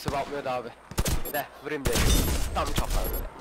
Sıvaplıyor da abi. De vurayım de. Tam çapar böyle.